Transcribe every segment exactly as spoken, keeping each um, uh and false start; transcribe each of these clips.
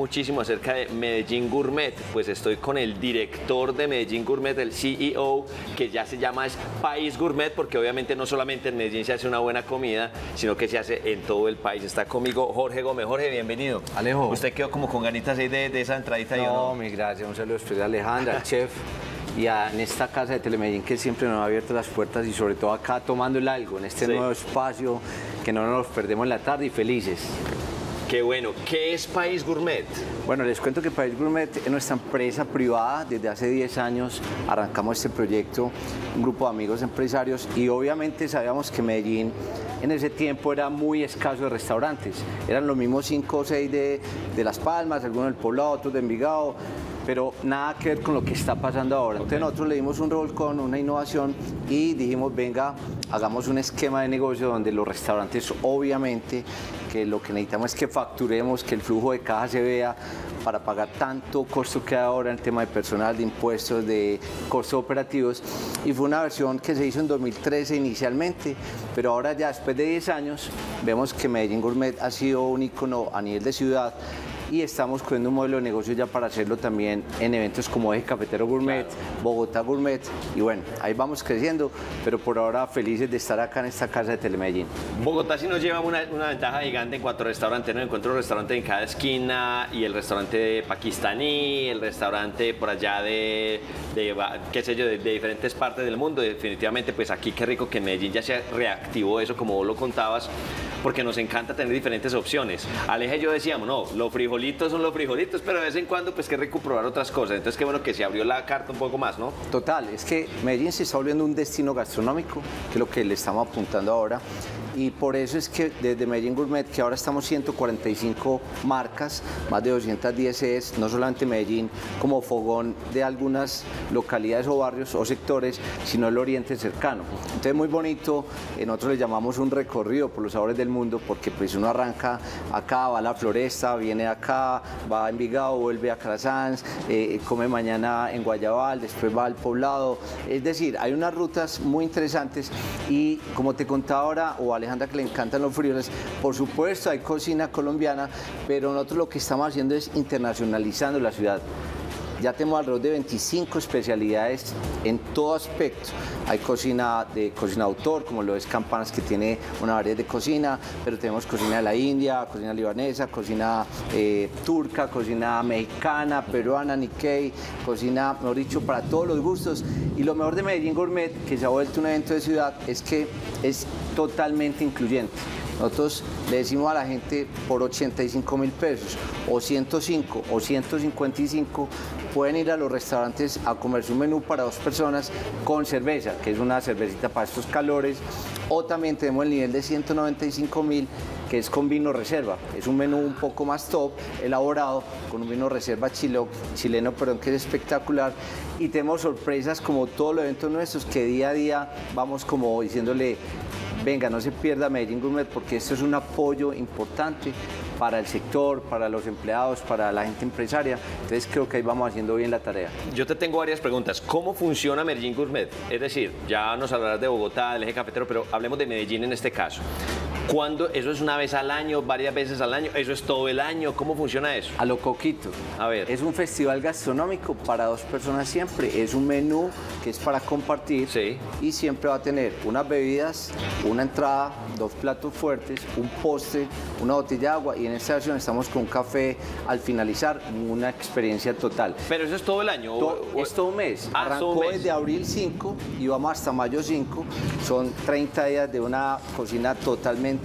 muchísimo acerca de Medellín Gourmet, pues estoy con el director de Medellín Gourmet, el C E O, que ya se llama es País Gourmet, porque obviamente no solamente en Medellín se hace una buena comida, sino que se hace en todo el país. Está conmigo Jorge Gómez. Jorge, bienvenido. Alejo. Usted quedó como con ganitas ahí de, de esa entradita. No, yo no, mi gracias. Un saludo especial a Alejandra, al chef. Y a, en esta casa de Telemedellín que siempre nos ha abierto las puertas y sobre todo acá tomando el algo, en este sí. nuevo espacio que no nos perdemos en la tarde y felices. Qué bueno. ¿Qué es País Gourmet? Bueno, les cuento que País Gourmet es nuestra empresa privada. Desde hace diez años arrancamos este proyecto, un grupo de amigos empresarios, y obviamente sabíamos que Medellín en ese tiempo era muy escaso de restaurantes. Eran los mismos cinco o seis de, de Las Palmas, algunos del Poblado, otros de Envigado, pero nada que ver con lo que está pasando ahora. Okay. Entonces nosotros le dimos un revolcón, una innovación y dijimos, venga, hagamos un esquema de negocio donde los restaurantes obviamente que lo que necesitamos es que facturemos, que el flujo de caja se vea para pagar tanto costo que hay ahora en tema de personal, de impuestos, de costos operativos. Y fue una versión que se hizo en dos mil trece inicialmente, pero ahora ya después de diez años vemos que Medellín Gourmet ha sido un ícono a nivel de ciudad. Y estamos cogiendo un modelo de negocio ya para hacerlo también en eventos como Eje Cafetero Gourmet, claro. Bogotá Gourmet, y bueno, ahí vamos creciendo, pero por ahora felices de estar acá en esta casa de Telemedellín. Bogotá sí nos lleva una, una ventaja gigante en cuanto a restaurantes, ¿no? Encuentro un restaurante en cada esquina, y el restaurante de pakistaní, el restaurante por allá de, de qué sé yo, de, de diferentes partes del mundo. Definitivamente, pues aquí qué rico que en Medellín ya se reactivó eso, como vos lo contabas, porque nos encanta tener diferentes opciones. Aleja y yo decíamos, no, los frijolitos son los frijolitos, pero de vez en cuando, pues qué rico probar otras cosas. Entonces, qué bueno que se abrió la carta un poco más, ¿no? Total, es que Medellín se está volviendo un destino gastronómico, que es lo que le estamos apuntando ahora. Y por eso es que desde Medellín Gourmet, que ahora estamos ciento cuarenta y cinco marcas, más de doscientas diez sedes, no solamente Medellín como fogón de algunas localidades o barrios o sectores, sino el oriente cercano. Entonces muy bonito, nosotros le llamamos un recorrido por los sabores del mundo, porque pues uno arranca acá, va a la Floresta, viene acá, va a Envigado, vuelve a Crazans, eh, come mañana en Guayabal, después va al Poblado. Es decir, hay unas rutas muy interesantes y como te contaba ahora, o Alejandra que le encantan los frijoles, por supuesto hay cocina colombiana, pero nosotros lo que estamos haciendo es internacionalizando la ciudad. Ya tenemos alrededor de veinticinco especialidades en todo aspecto. Hay cocina de cocina autor, como lo es Campanas, que tiene una variedad de cocina, pero tenemos cocina de la India, cocina libanesa, cocina eh, turca, cocina mexicana, peruana, Nikkei, cocina, mejor dicho, para todos los gustos. Y lo mejor de Medellín Gourmet, que se ha vuelto un evento de ciudad, es que es totalmente incluyente. Nosotros le decimos a la gente por ochenta y cinco mil pesos o ciento cinco o ciento cincuenta y cinco pueden ir a los restaurantes a comerse un menú para dos personas con cerveza, que es una cervecita para estos calores, o también tenemos el nivel de ciento noventa y cinco mil, que es con vino reserva. Es un menú un poco más top, elaborado con un vino reserva chilo, chileno, perdón, que es espectacular. Y tenemos sorpresas como todos los eventos nuestros, que día a día vamos como diciéndole, venga, no se pierda Medellín Gourmet, porque esto es un apoyo importante para el sector, para los empleados, para la gente empresaria. Entonces creo que ahí vamos haciendo bien la tarea. Yo te tengo varias preguntas. ¿Cómo funciona Medellín Gourmet? Es decir, ya nos hablarás de Bogotá, del Eje Cafetero, pero hablemos de Medellín en este caso. ¿Cuándo? ¿Eso es una vez al año, varias veces al año? ¿Eso es todo el año? ¿Cómo funciona eso? A lo coquito. A ver. Es un festival gastronómico para dos personas siempre. Es un menú que es para compartir. Sí. Y siempre va a tener unas bebidas, una entrada, dos platos fuertes, un postre, una botella de agua. Y en esta versión estamos con café al finalizar, una experiencia total. ¿Pero eso es todo el año? To o... Es todo un mes. Ah, arrancó un mes. Desde abril cinco y vamos hasta mayo cinco. Son treinta días de una cocina totalmente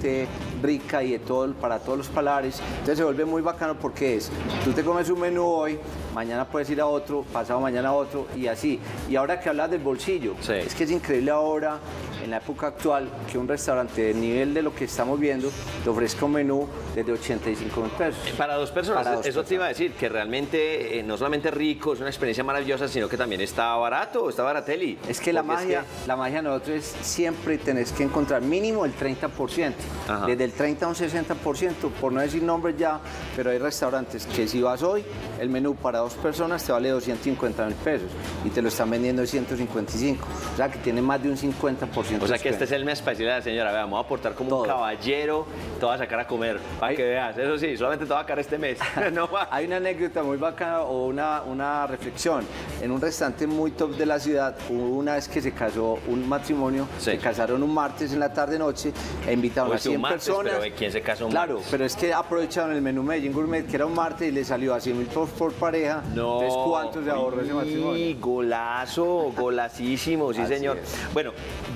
rica y de todo, para todos los palares. Entonces se vuelve muy bacano porque es, tú te comes un menú hoy, mañana puedes ir a otro, pasado mañana a otro y así. Y ahora que hablas del bolsillo, sí. es que es increíble ahora, en la época actual, que un restaurante del nivel de lo que estamos viendo te ofrezca un menú desde ochenta y cinco mil pesos. Para dos personas, para dos eso personas. Te iba a decir, que realmente eh, no solamente rico, es una experiencia maravillosa, sino que también está barato, está barateli. Es que la magia, es que... la magia de nosotros es siempre tenés que encontrar mínimo el treinta por ciento. Ajá. Desde el treinta a un sesenta por ciento, por no decir nombres ya, pero hay restaurantes que si vas hoy, el menú para dos personas te vale doscientos cincuenta mil pesos y te lo están vendiendo de ciento cincuenta y cinco, o sea que tiene más de un cincuenta por ciento O sea que este es el mes especial de la señora. Vea, me voy a portar como todo. Un caballero, te voy a sacar a comer, para que veas. Eso sí, solamente te voy a sacar este mes. No va. Hay una anécdota muy bacana o una, una reflexión. En un restaurante muy top de la ciudad, hubo una vez que se casó un matrimonio, sí. se casaron un martes en la tarde-noche, e invitaron pues a cien martes, personas. Pero ¿quién se casó un claro, martes? Pero es que aprovecharon el menú Medellín Gourmet, que era un martes, y le salió a cien mil por, por pareja. No. Entonces, ¿cuánto se ahorró ese matrimonio? Golazo, golacísimo, sí, así señor. Es. Bueno,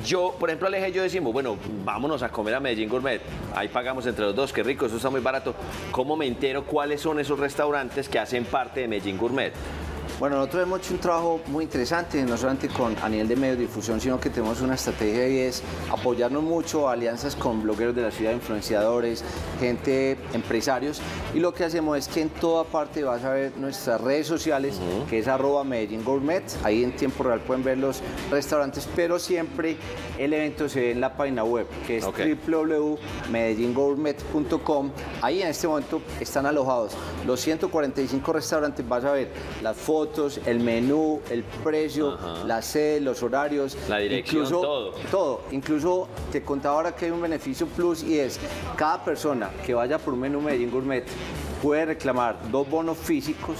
yo, por ejemplo, Aleje y yo decimos, bueno, vámonos a comer a Medellín Gourmet. Ahí pagamos entre los dos, qué rico, eso está muy barato. ¿Cómo me entero cuáles son esos restaurantes que hacen parte de Medellín Gourmet? Bueno, nosotros hemos hecho un trabajo muy interesante, no solamente con, a nivel de medios de difusión, sino que tenemos una estrategia y es apoyarnos mucho, alianzas con blogueros de la ciudad, influenciadores, gente, empresarios, y lo que hacemos es que en toda parte vas a ver nuestras redes sociales, uh-huh. que es arroba Medellín Gourmet, ahí en tiempo real pueden ver los restaurantes, pero siempre el evento se ve en la página web, que es okay. w w w punto medellín gourmet punto com, ahí en este momento están alojados los ciento cuarenta y cinco restaurantes, vas a ver las fotos, el menú, el precio, ajá. la sede, los horarios, la dirección, incluso, todo. Todo. Incluso te contaba ahora que hay un beneficio plus y es cada persona que vaya por un menú Medellín Gourmet puede reclamar dos bonos físicos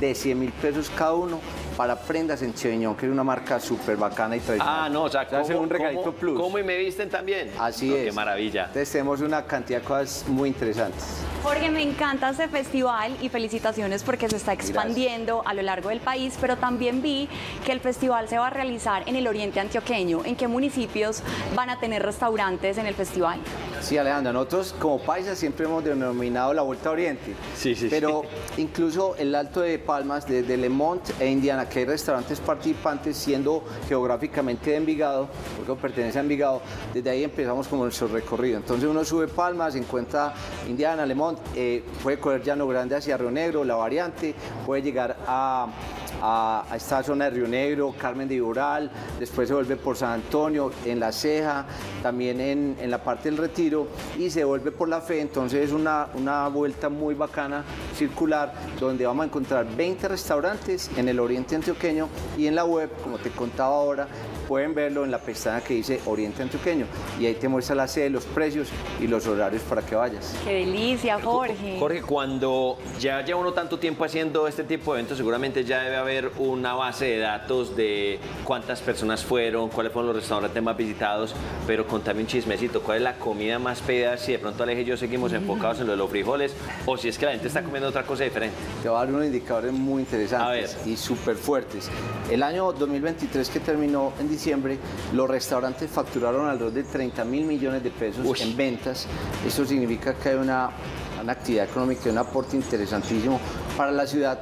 de cien mil pesos cada uno para prendas en Cheñón, que es una marca súper bacana y tradicional. Ah, no, o sea, o sea como, un regalito como, plus. Como y me visten también. Así no, es. Qué maravilla. Entonces tenemos una cantidad de cosas muy interesantes. Jorge, me encanta este festival y felicitaciones porque se está expandiendo gracias. A lo largo del país, pero también vi que el festival se va a realizar en el oriente antioqueño. ¿En qué municipios van a tener restaurantes en el festival? Sí, Alejandra, nosotros como paisas siempre hemos denominado la Vuelta a Oriente. Sí, sí, pero sí. incluso el Alto de Palmas, desde Le Mont e Indiana, que hay restaurantes participantes, siendo geográficamente de Envigado, porque pertenece a Envigado, desde ahí empezamos como nuestro recorrido. Entonces uno sube Palmas, encuentra Indiana, Le Mont, eh, puede correr Llano Grande hacia Río Negro, La Variante, puede llegar a... a esta zona de Río Negro, Carmen de Iboral, después se vuelve por San Antonio, en La Ceja, también en, en la parte del Retiro y se vuelve por La Fe, entonces es una, una vuelta muy bacana, circular, donde vamos a encontrar veinte restaurantes en el oriente antioqueño y en la web, como te contaba ahora, pueden verlo en la pestaña que dice Oriente Antioqueño y ahí te muestra la sede, los precios y los horarios para que vayas. ¡Qué delicia, Jorge! Jorge, cuando ya lleva uno tanto tiempo haciendo este tipo de eventos, seguramente ya debe haber una base de datos de cuántas personas fueron, cuáles fueron los restaurantes más visitados, pero contame un chismecito, ¿cuál es la comida más pedida? Si de pronto Aleje y yo seguimos enfocados en lo de los frijoles o si es que la gente está comiendo otra cosa diferente. Te voy a dar unos indicadores muy interesantes y súper fuertes. El año dos mil veintitrés que terminó en diciembre, los restaurantes facturaron alrededor de treinta mil millones de pesos Uy. En ventas. Eso significa que hay una, una actividad económica, un aporte interesantísimo para la ciudad.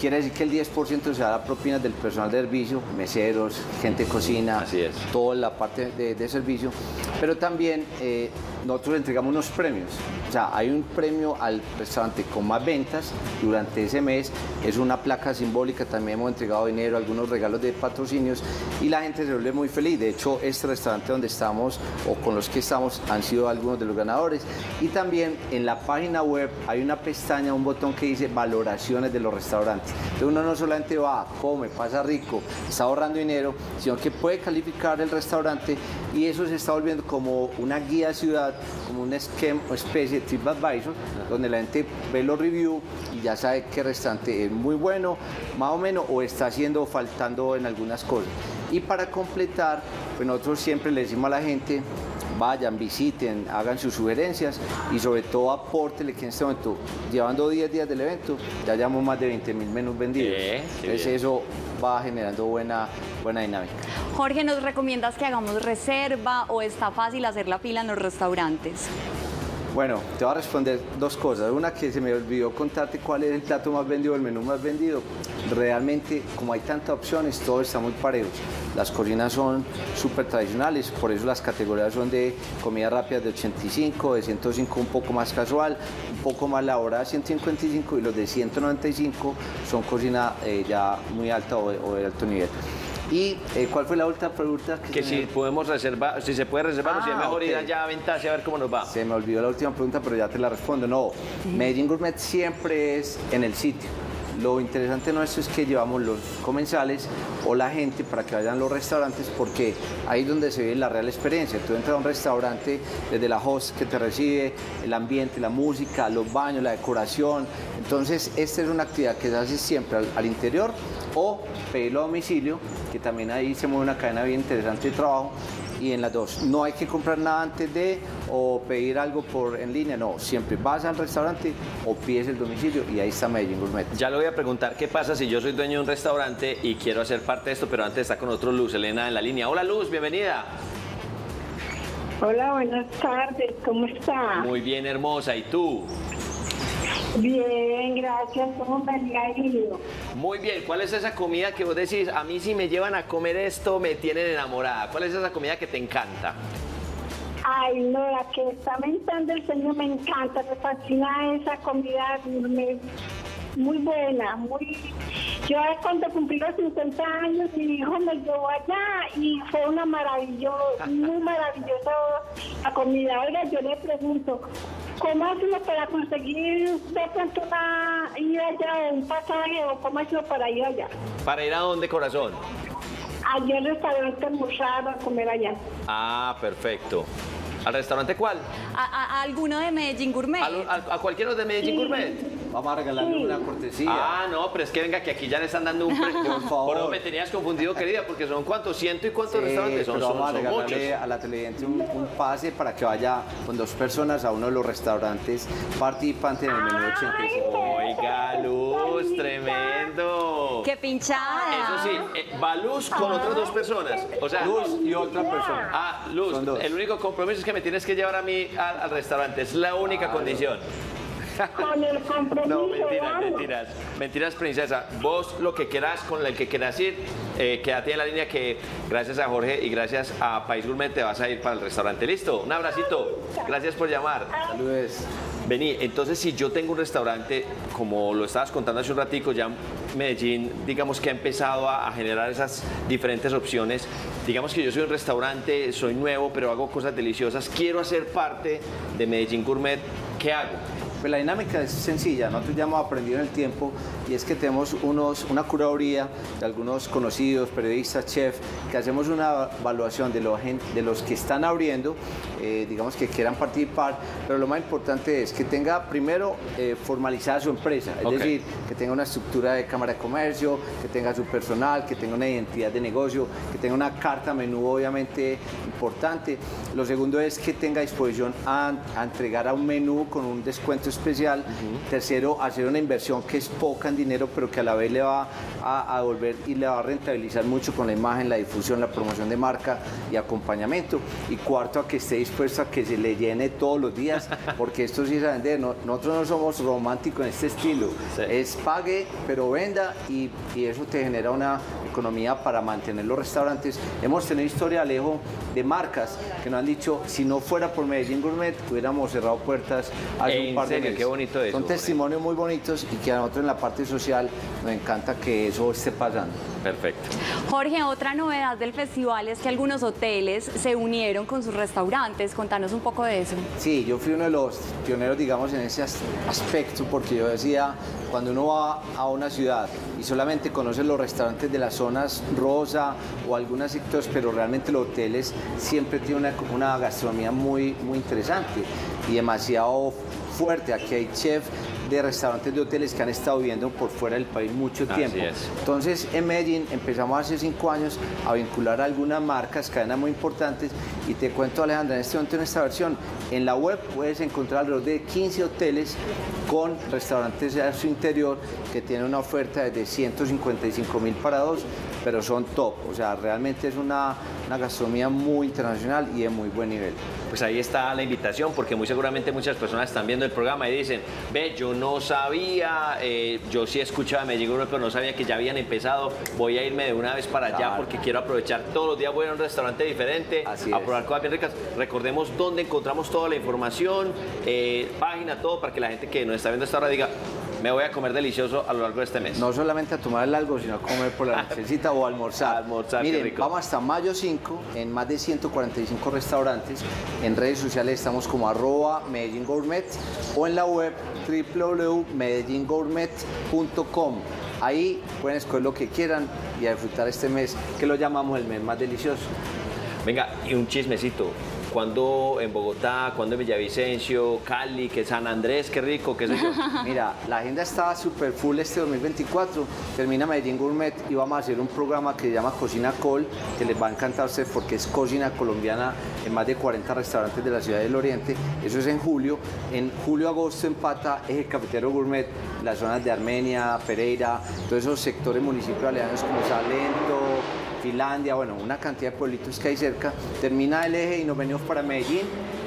Quiere decir que el diez por ciento se da a propinas del personal de servicio, meseros, gente de cocina, así es. Toda la parte de, de servicio, pero también eh, nosotros entregamos unos premios, o sea, hay un premio al restaurante con más ventas durante ese mes, es una placa simbólica, también hemos entregado dinero, algunos regalos de patrocinios y la gente se vuelve muy feliz, de hecho este restaurante donde estamos o con los que estamos han sido algunos de los ganadores y también en la página web hay una pestaña, un botón que dice valoraciones de los restaurantes. Entonces uno no solamente va, come, pasa rico, está ahorrando dinero, sino que puede calificar el restaurante y eso se está volviendo como una guía de ciudad, como un esquema, especie de TripAdvisor, donde la gente ve los reviews y ya sabe qué restaurante es muy bueno, más o menos, o está haciendo o faltando en algunas cosas. Y para completar, pues nosotros siempre le decimos a la gente, vayan, visiten, hagan sus sugerencias y sobre todo apórtenle que en este momento, llevando diez días del evento, ya llevamos más de veinte mil menús vendidos. Eh, Entonces eso va generando buena, buena dinámica. Jorge, ¿nos recomiendas que hagamos reserva o está fácil hacer la fila en los restaurantes? Bueno, te voy a responder dos cosas. Una que se me olvidó contarte cuál es el plato más vendido, el menú más vendido. Realmente, como hay tantas opciones, todo está muy parejo. Las cocinas son súper tradicionales, por eso las categorías son de comida rápida de ochenta y cinco, de ciento cinco un poco más casual, un poco más elaborada de ciento cincuenta y cinco y los de ciento noventa y cinco son cocina eh, ya muy alta o de, o de alto nivel. ¿Y eh, cuál fue la última pregunta? Que, que si me... podemos reservar, si se puede reservar, ah, o si es mejor okay. ir allá a ventarse a ver cómo nos va. Se me olvidó la última pregunta, pero ya te la respondo. No, Medellín Gourmet siempre es en el sitio. Lo interesante nuestro es que llevamos los comensales o la gente para que vayan a los restaurantes, porque ahí es donde se vive la real experiencia. Tú entras a un restaurante, desde la host que te recibe, el ambiente, la música, los baños, la decoración. Entonces, esta es una actividad que se hace siempre al, al interior o pedirlo a domicilio, que también ahí se mueve una cadena bien interesante de trabajo. Y en las dos, no hay que comprar nada antes de o pedir algo por en línea, no, siempre vas al restaurante o pides el domicilio y ahí está Medellín Gourmet. Ya le voy a preguntar qué pasa si yo soy dueño de un restaurante y quiero hacer parte de esto, pero antes está con nosotros Luz Elena en la línea. Hola Luz, bienvenida. Hola, buenas tardes, ¿cómo está? Muy bien, hermosa, ¿y tú? Bien, gracias, ¿cómo me ha ido? Muy bien, ¿cuál es esa comida que vos decís, a mí si me llevan a comer esto me tienen enamorada? ¿Cuál es esa comida que te encanta? Ay, no, la que está mentando el señor me encanta, me fascina esa comida, me, muy buena, muy... Yo cuando cumplí los cincuenta años, mi hijo me llevó allá y fue una maravillosa, muy maravillosa la comida. Oiga, yo le pregunto, ¿cómo hacemos para conseguir de pronto una ir allá, un pasaje, o cómo hacemos para ir allá? ¿Para ir a dónde, corazón? Allá al restaurante almorzado a comer allá. Ah, perfecto. ¿Al restaurante cuál? A, a, a alguno de Medellín Gourmet. ¿A, a, a cualquiera de Medellín sí. Gourmet? Vamos a regalarle sí. una cortesía. Ah, no, pero es que venga, que aquí ya le están dando un premio. Por favor. Por eso me tenías confundido, querida, porque son cuántos, ciento y cuántos sí, restaurantes son. Pero vamos son, a regalarle son a la televidente un, un pase para que vaya con dos personas a uno de los restaurantes participantes en el menú ochenta y cinco. Oiga, Luz, tremendo. ¡Qué pinchada! Eso sí, eh, va Luz con otras dos personas. O sea, Luz y otra persona. Ah, Luz, el único compromiso es que me tienes que llevar a mí al, al restaurante. Es la única claro. condición. Con el compromiso. No, mentiras, vamos. mentiras. Mentiras, princesa. Vos lo que quieras, con el que quieras ir, eh, quédate en la línea que gracias a Jorge y gracias a País Gourmet te vas a ir para el restaurante. Listo, un abracito. Gracias por llamar. Saludos. Vení, entonces si yo tengo un restaurante, como lo estabas contando hace un ratico, ya Medellín, digamos que ha empezado a, a generar esas diferentes opciones. Digamos que yo soy un restaurante, soy nuevo, pero hago cosas deliciosas. Quiero hacer parte de Medellín Gourmet. ¿Qué hago? Pues la dinámica es sencilla, nosotros ya hemos aprendido en el tiempo y es que tenemos unos, una curaduría de algunos conocidos, periodistas, chefs, que hacemos una evaluación de los, de los que están abriendo, eh, digamos que quieran participar, pero lo más importante es que tenga primero eh, formalizada su empresa, es okay. decir, que tenga una estructura de cámara de comercio, que tenga su personal, que tenga una identidad de negocio, que tenga una carta menú obviamente importante. Lo segundo es que tenga disposición a, a entregar a un menú con un descuento especial. Uh-huh. Tercero, hacer una inversión que es poca en dinero, pero que a la vez le va a, a volver y le va a rentabilizar mucho con la imagen, la difusión, la promoción de marca y acompañamiento. Y cuarto, a que esté dispuesto a que se le llene todos los días, porque esto sí es a vender. No, nosotros no somos románticos en este estilo. Sí. Es pague, pero venda y, y eso te genera una economía para mantener los restaurantes. Hemos tenido historia, Alejo, de marcas que nos han dicho, si no fuera por Medellín Gourmet, hubiéramos cerrado puertas hace un par de qué bonito eso. Son testimonios muy bonitos y que a nosotros en la parte social nos encanta que eso esté pasando. Perfecto. Jorge, otra novedad del festival es que algunos hoteles se unieron con sus restaurantes. Contanos un poco de eso. Sí, yo fui uno de los pioneros, digamos, en ese aspecto, porque yo decía, cuando uno va a una ciudad y solamente conoce los restaurantes de las zonas rosa o algunos sectores, pero realmente los hoteles siempre tienen una, una gastronomía muy, muy interesante y demasiado fuerte. Aquí hay chefs de restaurantes de hoteles que han estado viviendo por fuera del país mucho tiempo. Entonces en Medellín empezamos hace cinco años a vincular algunas marcas, cadenas muy importantes, y te cuento, Alejandra, en este momento en esta versión en la web puedes encontrar alrededor de quince hoteles con restaurantes a su interior que tienen una oferta desde ciento cincuenta y cinco mil para dos, pero son top, o sea, realmente es una, una gastronomía muy internacional y de muy buen nivel. Pues ahí está la invitación, porque muy seguramente muchas personas están viendo el programa y dicen, ve, yo no sabía, eh, yo sí escuchaba Medellín Gourmet, pero no sabía que ya habían empezado. Voy a irme de una vez para allá claro. porque quiero aprovechar todos los días, voy a un restaurante diferente, así a probar es. Cosas bien ricas. Recordemos dónde encontramos toda la información, eh, página, todo, para que la gente que nos está viendo esta hora diga, me voy a comer delicioso a lo largo de este mes. No solamente a tomar el algo, sino a comer por la nochecita o almorzar. almorzar Miren, rico. Vamos hasta mayo cinco en más de ciento cuarenta y cinco restaurantes. En redes sociales estamos como arroba Medellín Gourmet o en la web w w w punto medellín gourmet punto com. Ahí pueden escoger lo que quieran y a disfrutar este mes, que lo llamamos el mes más delicioso. Venga, y un chismecito. ¿Cuándo en Bogotá, cuándo en Villavicencio, Cali, que San Andrés, qué rico, qué sé yo? Mira, la agenda está súper full este dos mil veinticuatro, termina Medellín Gourmet y vamos a hacer un programa que se llama Cocina Col, que les va a encantar a ustedes porque es cocina colombiana en más de cuarenta restaurantes de la ciudad del oriente. Eso es en julio. En julio-agosto empata Eje Cafetero Gourmet, las zonas de Armenia, Pereira, todos esos sectores municipales como Salento, Finlandia, bueno, una cantidad de pueblitos que hay cerca. Termina el eje y nos venimos para Medellín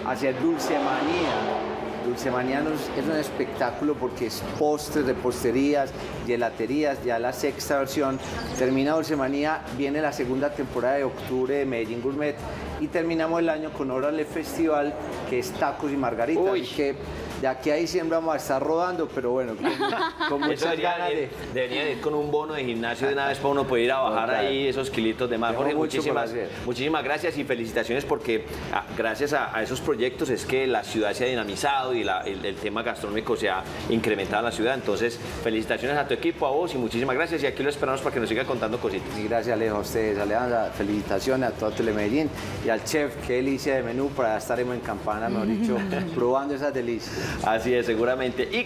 hacia Dulce Manía. Dulce Manía nos, es un espectáculo porque es postres, reposterías, gelaterías, ya la sexta versión. Termina Dulce Manía, viene la segunda temporada de octubre de Medellín Gourmet y terminamos el año con Órale Festival, que es Tacos y Margaritas. Uy. Que de aquí a diciembre vamos a estar rodando, pero bueno, con, con muchas debería ganas de... Deberían ir con un bono de gimnasio de una vez para uno poder ir a bajar no, claro. ahí esos kilitos de más. Jorge, muchísimas, muchísimas gracias y felicitaciones porque a, gracias a, a esos proyectos es que la ciudad se ha dinamizado y la, el, el tema gastronómico se ha incrementado en la ciudad. Entonces, felicitaciones a tu equipo, a vos y muchísimas gracias. Y aquí lo esperamos para que nos sigan contando cositas. Y gracias, Alejo, a ustedes, Alejandra. Felicitaciones a toda Telemedellín y al chef. Qué delicia de menú para estaremos en Campanas, mejor dicho, probando esas delicias. Así es, seguramente. Y